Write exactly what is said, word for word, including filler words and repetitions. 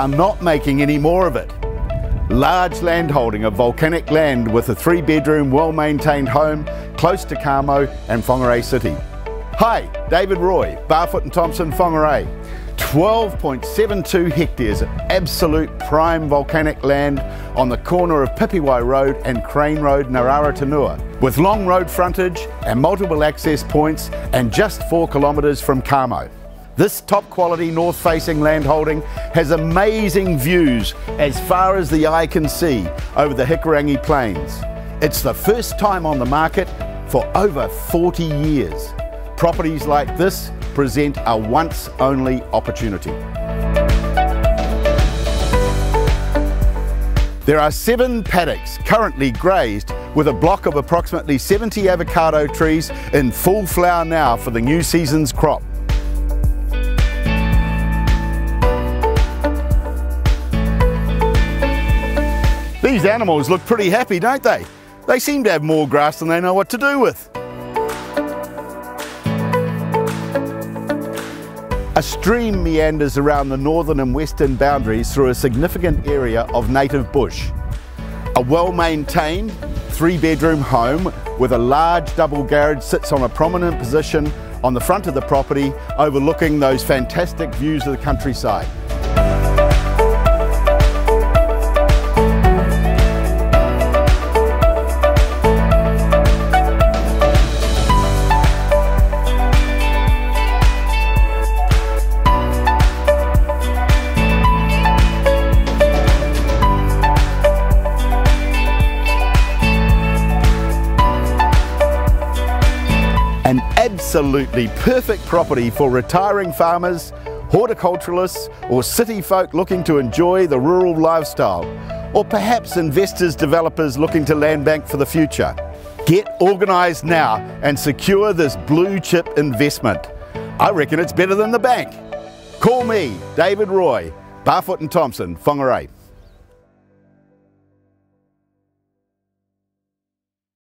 are not making any more of it. Large landholding of volcanic land with a three-bedroom, well-maintained home close to Kamo and Whangarei City. Hi, David Roy, Barfoot and Thompson, Whangarei. twelve point seven two hectares of absolute prime volcanic land on the corner of Pipiwai Road and Crane Road, Ngararatunua, with long road frontage and multiple access points and just four kilometres from Kamo. This top quality north-facing landholding has amazing views as far as the eye can see over the Hikurangi Plains. It's the first time on the market for over forty years. Properties like this present a once-only opportunity. There are seven paddocks currently grazed with a block of approximately seventy avocado trees in full flower now for the new season's crop. These animals look pretty happy, don't they? They seem to have more grass than they know what to do with. A stream meanders around the northern and western boundaries through a significant area of native bush. A well-maintained three-bedroom home with a large double garage sits on a prominent position on the front of the property, overlooking those fantastic views of the countryside. An absolutely perfect property for retiring farmers, horticulturalists, or city folk looking to enjoy the rural lifestyle, or perhaps investors, developers looking to land bank for the future. Get organised now and secure this blue chip investment. I reckon it's better than the bank. Call me, David Roy, Barfoot and Thompson, Whangarei.